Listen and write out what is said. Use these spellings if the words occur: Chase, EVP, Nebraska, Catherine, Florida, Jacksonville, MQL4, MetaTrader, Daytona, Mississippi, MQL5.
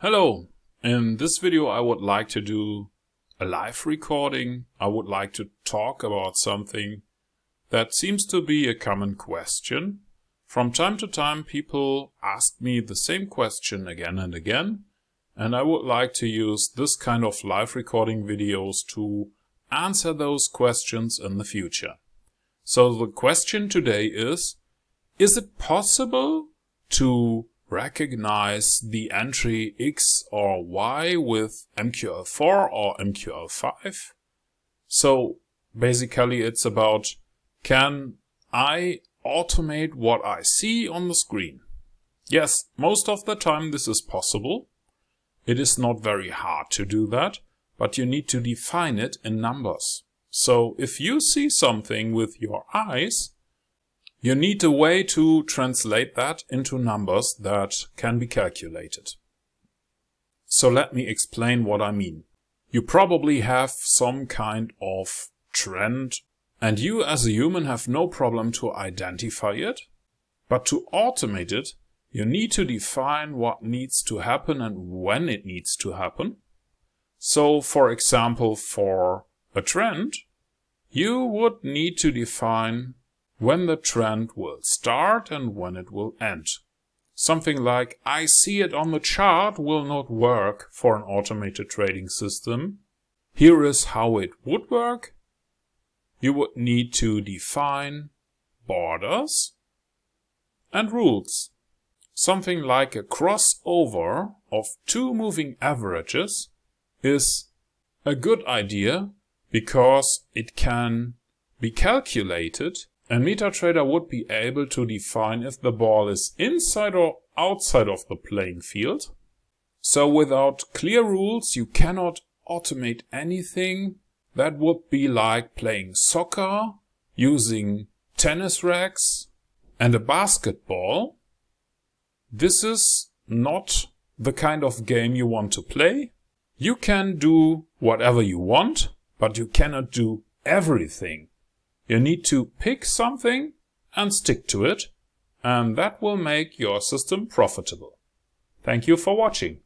Hello, in this video I would like to do a live recording. I would like to talk about something that seems to be a common question. From time to time people ask me the same question again and again, and I would like to use this kind of live recording videos to answer those questions in the future. So the question today is it possible to recognize the entry X or Y with MQL4 or MQL5. So basically it's about, can I automate what I see on the screen? Yes, most of the time this is possible. It is not very hard to do that, but you need to define it in numbers. So if you see something with your eyes, you need a way to translate that into numbers that can be calculated. So let me explain what I mean. You probably have some kind of trend, and you as a human have no problem to identify it. But to automate it, you need to define what needs to happen and when it needs to happen. So for example, for a trend, you would need to define when the trend will start and when it will end. Something like "I see it on the chart" will not work for an automated trading system. Here is how it would work. You would need to define borders and rules. Something like a crossover of two moving averages is a good idea because it can be calculated, and MetaTrader would be able to define if the ball is inside or outside of the playing field. So without clear rules, you cannot automate anything. That would be like playing soccer, using tennis racks and a basketball. This is not the kind of game you want to play. You can do whatever you want, but you cannot do everything. You need to pick something and stick to it, and that will make your system profitable. Thank you for watching.